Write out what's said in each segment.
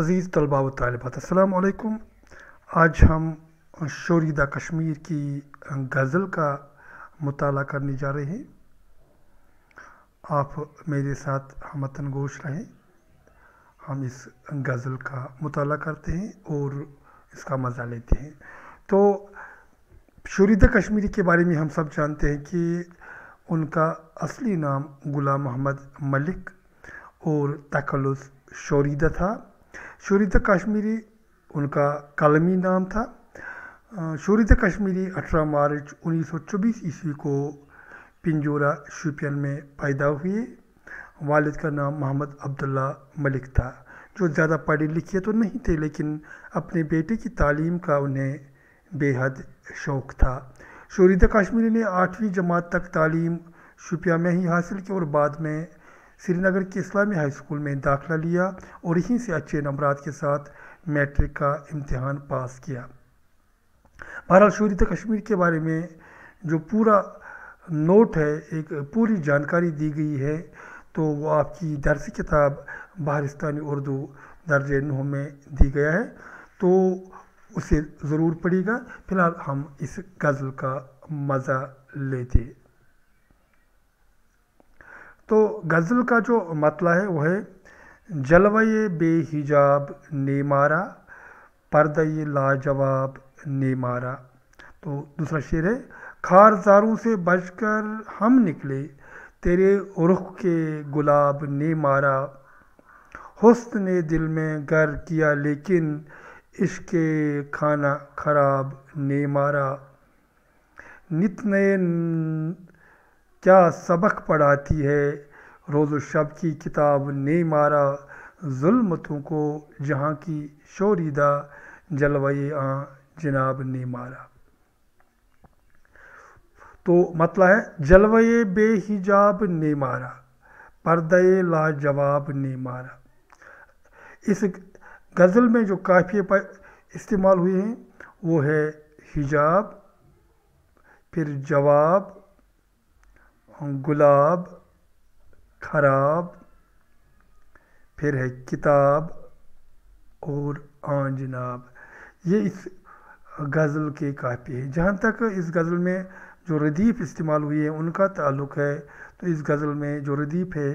अज़ीज़ तलबा व तालिबात, अस्सलाम वालेकुम। आज हम शोरीदा कश्मीर की गज़ल का मुताला करने जा रहे हैं। आप मेरे साथ हमवतन गोश रहें। हम इस गज़ल का मुताला करते हैं और इसका मज़ा लेते हैं। तो शोरीदा कश्मीरी के बारे में हम सब जानते हैं कि उनका असली नाम गुलाम मोहम्मद मलिक और तकल्लुस शोरीदा था। शोरीदा कश्मीरी उनका कलमी नाम था। शोरीदा कश्मीरी 18 मार्च 1924 ईस्वी को पिंजोरा शोपियान में पैदा हुए। वालिद का नाम मोहम्मद अब्दुल्ला मलिक था, जो ज़्यादा पढ़े लिखे तो नहीं थे, लेकिन अपने बेटे की तालीम का उन्हें बेहद शौक़ था। शोरीदा कश्मीरी ने 8वीं जमात तक तालीम शोपियां में ही हासिल की और बाद में श्रीनगर के इस्लामिक हाई स्कूल में दाखिला लिया और यहीं से अच्छे नंबरात के साथ मैट्रिक का इम्तहान पास किया। बहरहाल शोरीदा कश्मीरी के बारे में जो पूरा नोट है, एक पूरी जानकारी दी गई है, तो वो आपकी दरसी किताब बहरिस्तानी उर्दू दर्जे 9 में दी गया है, तो उसे ज़रूर पढ़िएगा। फिलहाल हम इस गज़ल का मज़ा लेते। तो गज़ल का जो मतला है वो है, जलवा-ए बेहिजाब ने मारा, पर्दा-ए लाजवाब ने मारा। तो दूसरा शेर है, खारजारों से बचकर हम निकले, तेरे रुख के गुलाब ने मारा। हुस्न ने दिल में गर किया, लेकिन इश्के खाना खराब ने मारा। नितने क्या सबक पढ़ाती है, रोज़ शब की किताब ने मारा। जुल्मतों को जहाँ की शोरीदा, जलवाए आ जनाब ने मारा। तो मतलब है, जलवाए बेहिजाब ने मारा, पर्दाए लाजवाब ने मारा। इस गज़ल में जो काफ़िए पर इस्तेमाल हुए हैं वो है हिजाब, फिर जवाब, गुलाब, खराब, फिर है किताब और आंजनाब। ये इस गज़ल के काफ़िए हैं। जहाँ तक इस गज़ल में जो रदीफ़ इस्तेमाल हुई है उनका ताल्लुक़ है, तो इस गज़ल में जो रदीफ़ है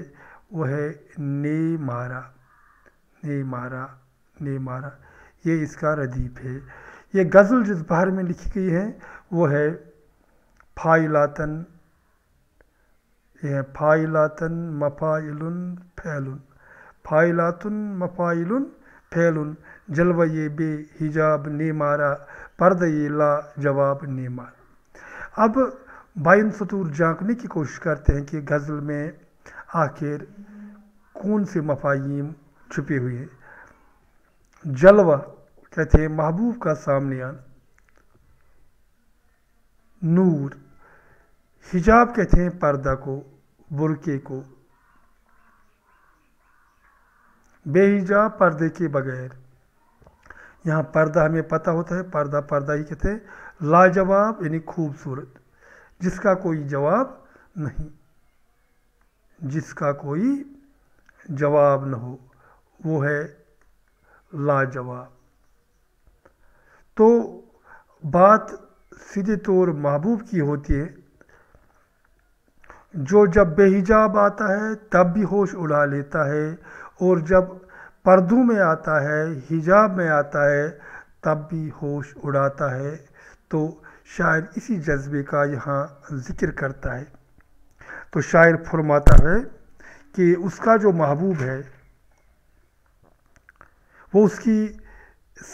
वो है ने मारा, ने मारा, ने मारा, ये इसका रदीफ़ है। ये गज़ल जिस बहर में लिखी गई है वो है फाइलातन, यह है फाइलातन मफाइलुन फैलुन, फाइलातुन मफाइलुन फैलुन, जलवा-ए बे हिजाब ने मारा, पर्दा-ए ला जवाब ने मारा। अब बाइन सतूर झांकने की कोशिश करते हैं कि गज़ल में आखिर कौन से मफाहीम छुपे हुए हैं। जलवा कहते हैं महबूब का सामने आना, नूर, हिजाब कहते हैं पर्दा को, बुरके को, बेहिजाब पर्दे के बगैर। यहाँ पर्दा हमें पता होता है, पर्दा पर्दा ही कहते हैं। लाजवाब यानी खूबसूरत, जिसका कोई जवाब नहीं, जिसका कोई जवाब न हो, वो है लाजवाब। तो बात सीधे तौर महबूब की होती है, जो जब बेहिजाब आता है तब भी होश उड़ा लेता है, और जब पर्दों में आता है, हिजाब में आता है, तब भी होश उड़ाता है। तो शायर इसी जज्बे का यहाँ ज़िक्र करता है। तो शायर फरमाता है कि उसका जो महबूब है वो उसकी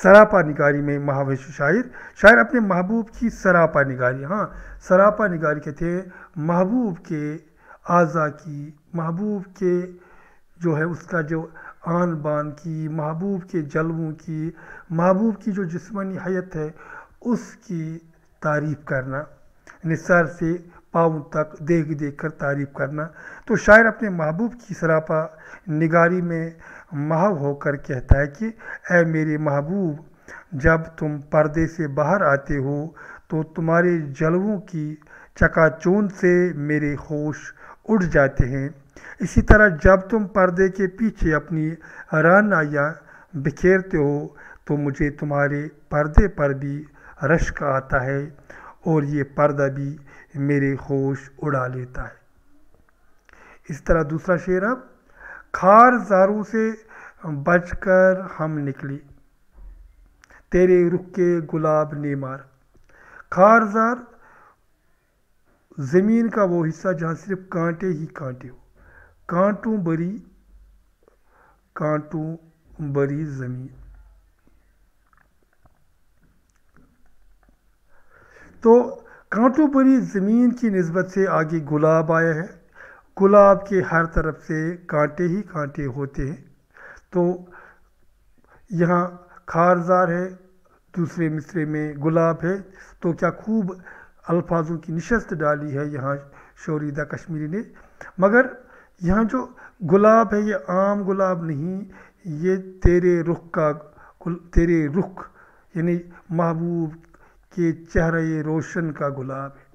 सरापा निगारी में महावश। शायर अपने महबूब की सरापा निगारी, हाँ सरापा निगारी कहते हैं महबूब के आज़ा की, महबूब के जो है उसका जो आन बान की, महबूब के जलवों की, महबूब की जो जिस्मानी हयत है उसकी तारीफ़ करना, यानी सर से पाँव तक देख कर तारीफ़ करना। तो शायर अपने महबूब की सरापा निगारी में महव होकर कहता है कि ऐ मेरे महबूब, जब तुम पर्दे से बाहर आते हो तो तुम्हारे जलवों की चकाचौंध से मेरे होश उड़ जाते हैं। इसी तरह जब तुम पर्दे के पीछे अपनी रानाया बिखेरते हो तो मुझे तुम्हारे पर्दे पर भी रश्क आता है और ये पर्दा भी मेरे होश उड़ा लेता है। इस तरह दूसरा शेर अब खार जारू से बचकर हम निकले तेरे रुख के गुलाब ने मार। खारजार ज़मीन का वो हिस्सा जहाँ सिर्फ कांटे ही कांटे हो, कांटों भरी ज़मीन। तो कांटों भरी ज़मीन की निस्बत से आगे गुलाब आया है। गुलाब के हर तरफ से कांटे ही कांटे होते हैं। तो यहाँ खारजार है, दूसरे मिसरे में गुलाब है। तो क्या खूब अल्फाजों की निशस्त डाली है यहाँ शोरीदा कश्मीरी ने। मगर यहाँ जो गुलाब है ये आम गुलाब नहीं, ये तेरे रुख यानी महबूब के चेहरे रोशन का गुलाब है।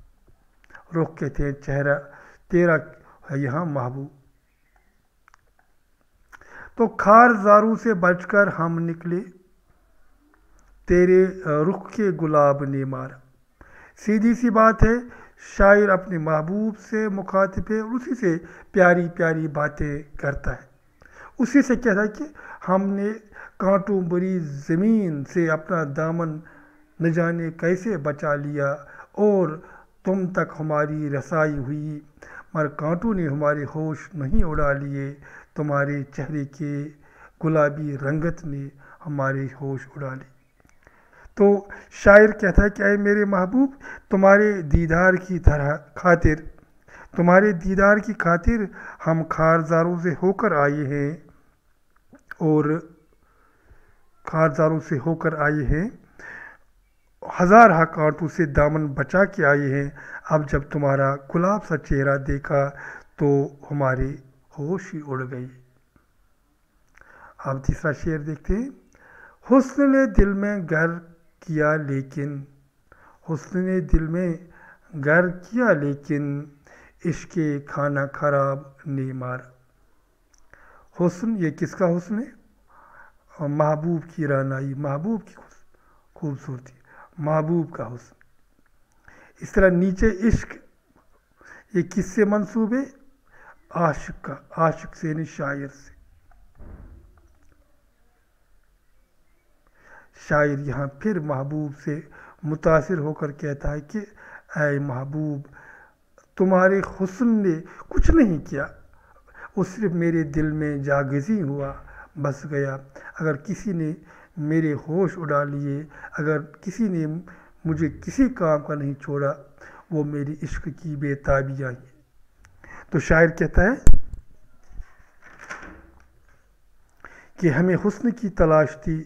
रुख कहते हैं चेहरा, तेरा है यहाँ महबूब। तो खारजारू से बचकर हम निकले तेरे रुख के गुलाब ने मारा। सीधी सी बात है, शायर अपने महबूब से मुखातिब है और उसी से प्यारी प्यारी बातें करता है। उसी से कहता है कि हमने कांटों भरी ज़मीन से अपना दामन न जाने कैसे बचा लिया और तुम तक हमारी रसाई हुई, मगर कांटों ने हमारे होश नहीं उड़ा लिए, तुम्हारे चेहरे के गुलाबी रंगत ने हमारे होश उड़ा लिए। तो शायर कहता है कि अरे मेरे महबूब, तुम्हारे दीदार की खातिर हम खारजारों से होकर आए हैं हज़ारहा कांटों से दामन बचा के आए हैं। अब जब तुम्हारा गुलाब सा चेहरा देखा तो हमारे होश ही उड़ गए। अब तीसरा शेर देखते हैं। हुस्न ने दिल में घर किया लेकिन, इश्के खाना खराब ने मारा। हुस्न, ये किसका हुस्न है? महबूब की रानाई, महबूब की खूबसूरती, महबूब का हुस्न। इस तरह नीचे इश्क, ये किससे मंसूब है? आशिक का, आशिक से यानी शायर से। शायर यहाँ फिर महबूब से मुतासिर होकर कहता है कि ऐ महबूब, तुम्हारे हुस्न ने कुछ नहीं किया, वो सिर्फ मेरे दिल में जागजी हुआ, बस गया। अगर किसी ने मेरे होश उड़ा लिए, अगर किसी ने मुझे किसी काम का नहीं छोड़ा, वो मेरी इश्क की बेताबियाँ हैं। तो शायर कहता है कि हमें हुस्न की तलाश थी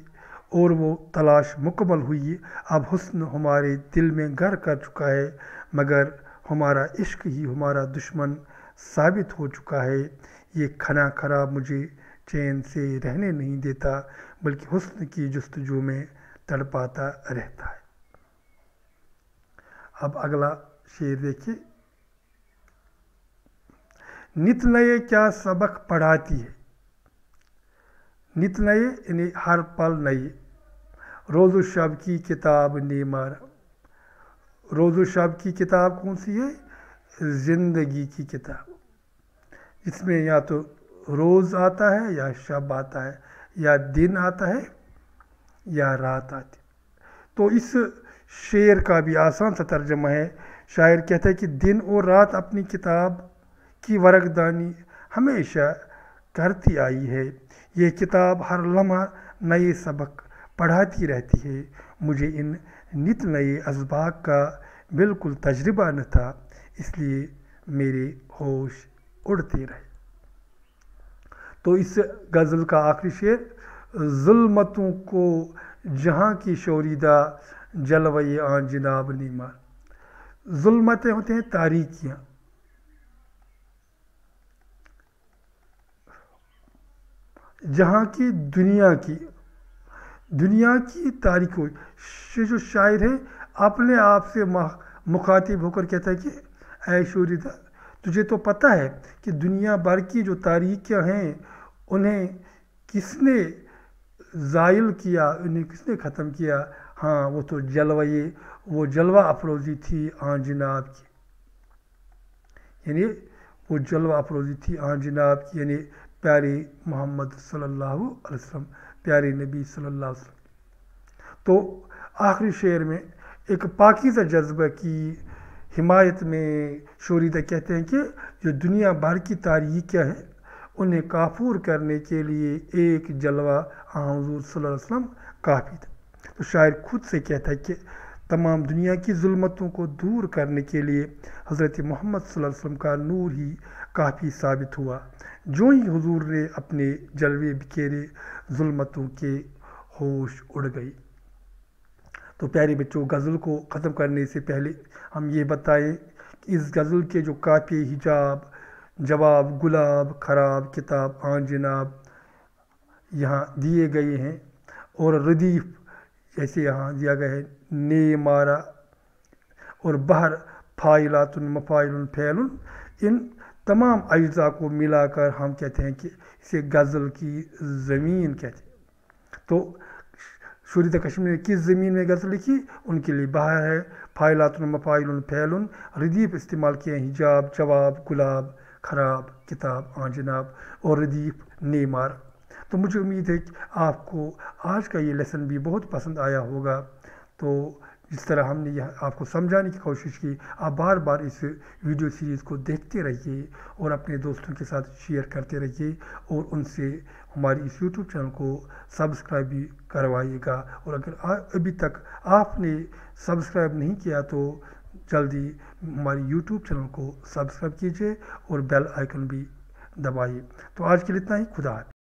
और वो तलाश मुकम्मल हुई। अब हुस्न हमारे दिल में घर कर चुका है, मगर हमारा इश्क ही हमारा दुश्मन साबित हो चुका है। ये खना खराब मुझे चैन से रहने नहीं देता, बल्कि हुस्न की जुस्तजू में तड़पाता रहता है। अब अगला शेर देखिए। नित नए क्या सबक पढ़ाती है। नित नए यानी हर पल नए। रोज़ो शब की किताब ने मारा। रोज़ो शब की किताब कौन सी है? ज़िंदगी की किताब, इसमें या तो रोज़ आता है या शब आता है, या दिन आता है या रात आती। तो इस शेर का भी आसान सा तर्जमा है। शायर कहता है कि दिन और रात अपनी किताब की वर्कदानी हमेशा करती आई है। ये किताब हर लम्हा नए सबक पढ़ाती रहती है। मुझे इन नित नए असबाक का बिल्कुल तजुर्बा न था, इसलिए मेरे होश उड़ते रहे। तो इस गज़ल का आखिरी शेर, जुल्मतों को जहाँ की शोरीदा जलवे आन जनाब ने मार। जुल्मतें होते हैं तारीकियाँ, जहाँ की दुनिया की तारीखों। जो शायर है अपने आप से मुखातिब होकर कहता है कि ऐ शोरीदा, तुझे तो पता है कि दुनिया भर की जो तारीखें हैं उन्हें किसने ज़ाइल किया, इन्हें किसने ख़त्म किया? हाँ, वो तो जलवा अफरोज़ी थी आन जनाब की, यानी वो जलवा अफरोज़ी थी आन जनाब की, यानी प्यारे मोहम्मद सल्लल्लाहु अलैहि वसल्लम, प्यारे नबी सल्लल्लाहु अलैहि वसल्लम। तो आखिरी शेर में एक पाकीज़ा जज्बा की हिमायत में शोरीदा कहते हैं कि जो दुनिया भर की तारीख़ें हैं उन्हें काफूर करने के लिए एक जलवा हुज़ूर सल्लल्लाहु अलैहि वसल्लम काफ़ी था। तो शायर खुद से कहता है कि तमाम दुनिया की जुल्मतों को दूर करने के लिए हज़रत मोहम्मद सल्लल्लाहु अलैहि वसल्लम का नूर ही काफ़ी साबित हुआ। जो ही हुज़ूर ने अपने जलवे बिखेरे जुल्मतों के होश उड़ गई। तो प्यारे बच्चों, गज़ल को ख़त्म करने से पहले हम ये बताएं कि इस गज़ल के जो काफ़ी हिजाब, जवाब, गुलाब, खराब, किताब, आन जनाब यहाँ दिए गए हैं, और रदीफ़ जैसे यहाँ दिया गया है ने मारा, और बहर फाइलातुन मफाइलुन फैलुन, इन तमाम अज्जा को मिलाकर हम कहते हैं कि इसे गज़ल की ज़मीन कहते हैं। तो शोरीदा कश्मीरी किस ज़मीन में गज़ल लिखी, उनके लिए बहर है, फाइलातुन मफाइलुन फैलुन, रदीफ़ इस्तेमाल किए हैं हिजाब, जवाब, गुलाब, खराब, किताब, आन जनाब और रदीफ़ ने मारा। तो मुझे उम्मीद है कि आपको आज का ये लेसन भी बहुत पसंद आया होगा। तो जिस तरह हमने यह आपको समझाने की कोशिश की, आप बार बार इस वीडियो सीरीज़ को देखते रहिए और अपने दोस्तों के साथ शेयर करते रहिए, और उनसे हमारी इस यूट्यूब चैनल को सब्सक्राइब भी करवाइएगा। और अगर अभी तक आपने सब्सक्राइब नहीं किया तो जल्दी हमारी यूट्यूब चैनल को सब्सक्राइब कीजिए और बेल आइकन भी दबाइए। तो आज के लिए इतना ही। खुदा हाफ़िज़।